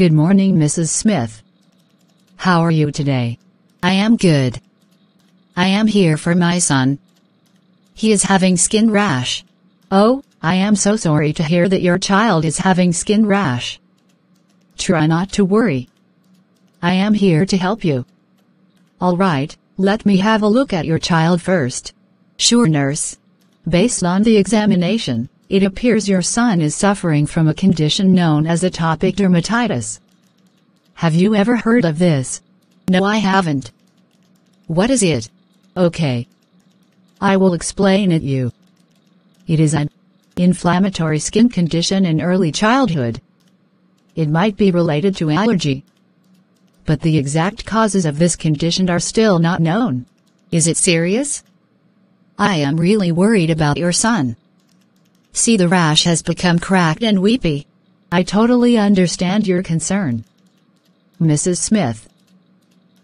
Good morning, Mrs. Smith. How are you today? I am good. I am here for my son. He is having skin rash. Oh, I am so sorry to hear that your child is having skin rash. Try not to worry. I am here to help you. All right, let me have a look at your child first. Sure, nurse. Based on the examination, it appears your son is suffering from a condition known as atopic dermatitis. Have you ever heard of this? No, I haven't. What is it? Okay. I will explain it to you. It is an inflammatory skin condition in early childhood. It might be related to allergy, but the exact causes of this condition are still not known. Is it serious? I am really worried about your son. See, the rash has become cracked and weepy. I totally understand your concern, Mrs. Smith.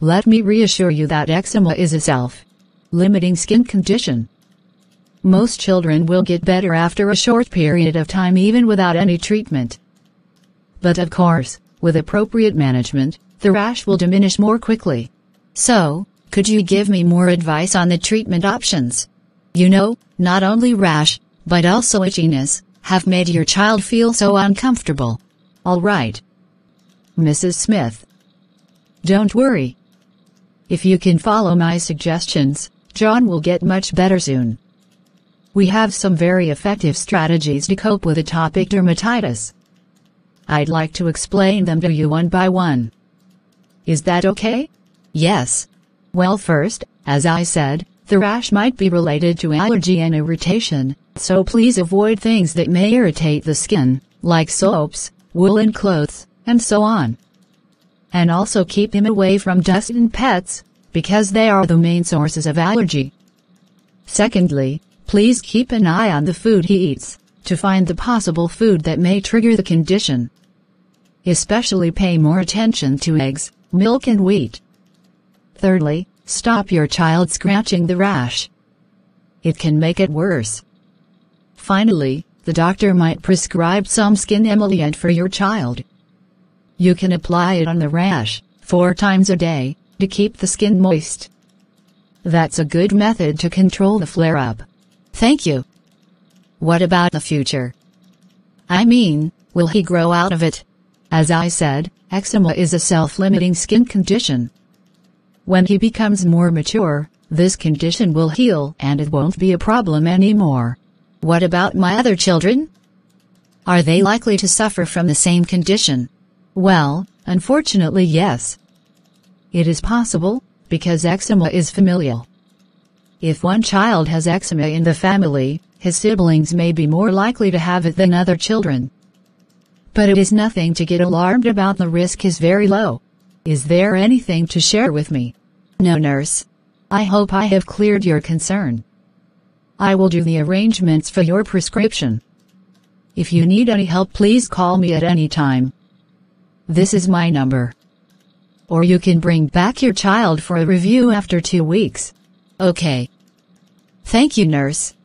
Let me reassure you that eczema is a self-limiting skin condition. Most children will get better after a short period of time even without any treatment. But of course, with appropriate management, the rash will diminish more quickly. So, could you give me more advice on the treatment options? You know, not only rash, but also itchiness, have made your child feel so uncomfortable. All right, Mrs. Smith. Don't worry. If you can follow my suggestions, John will get much better soon. We have some very effective strategies to cope with atopic dermatitis. I'd like to explain them to you one by one. Is that okay? Yes. Well, first, as I said, the rash might be related to allergy and irritation, so please avoid things that may irritate the skin, like soaps, woolen clothes, and so on. And also keep him away from dust and pets, because they are the main sources of allergy. Secondly, please keep an eye on the food he eats, to find the possible food that may trigger the condition. Especially pay more attention to eggs, milk and wheat. Thirdly, stop your child scratching the rash. It can make it worse. Finally, the doctor might prescribe some skin emollient for your child. You can apply it on the rash 4 times a day to keep the skin moist. That's a good method to control the flare-up. Thank you. What about the future? I mean, will he grow out of it? As I said, eczema is a self-limiting skin condition. When he becomes more mature, this condition will heal and it won't be a problem anymore. What about my other children? Are they likely to suffer from the same condition? Well, unfortunately, yes. It is possible, because eczema is familial. If one child has eczema in the family, his siblings may be more likely to have it than other children. But it is nothing to get alarmed about. The risk is very low. Is there anything to share with me? No, nurse. I hope I have cleared your concern. I will do the arrangements for your prescription. If you need any help, please call me at any time. This is my number. Or you can bring back your child for a review after 2 weeks. Okay. Thank you, nurse.